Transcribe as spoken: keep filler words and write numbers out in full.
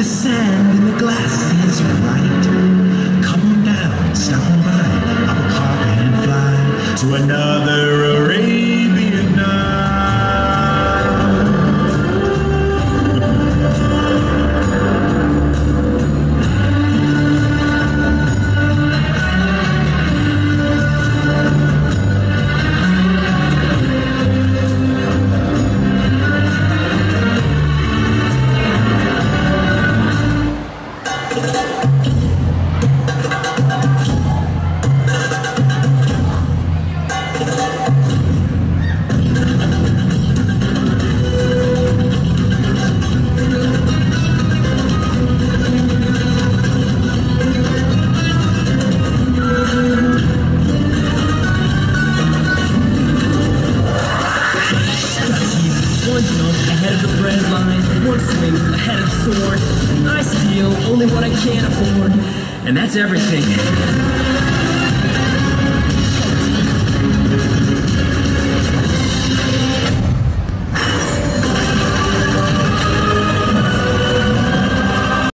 the sand in the glass is white. Come down, stop by, I will pop and fly to another Arabian night. One swing ahead of sword. I steal only what I can't afford, and that's everything.